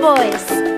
voice.